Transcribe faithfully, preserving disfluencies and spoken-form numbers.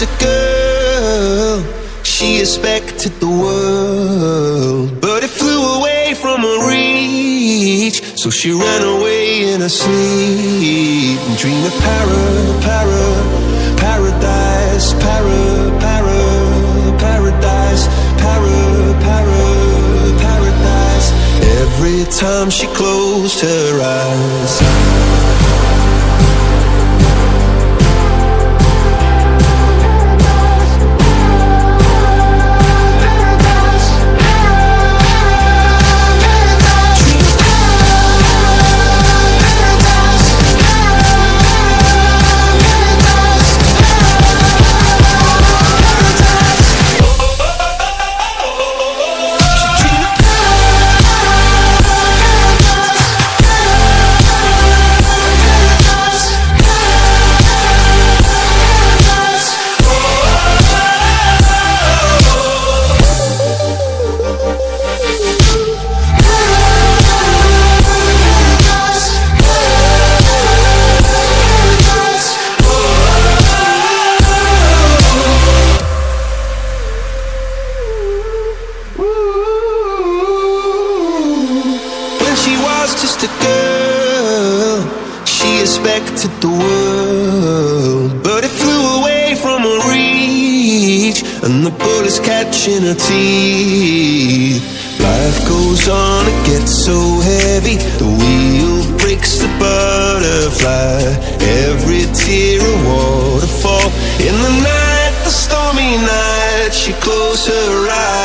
just a girl. She expected the world, but it flew away from her reach. So she ran away in her sleep and dreamed of para, para, paradise, para, para, paradise, para, para, paradise. Every time she closed her eyes. Just a girl, she expected the world, but it flew away from her reach, and the bullets catching her teeth. Life goes on, it gets so heavy, the wheel breaks the butterfly. Every tear a waterfall, in the night, the stormy night, she closed her eyes.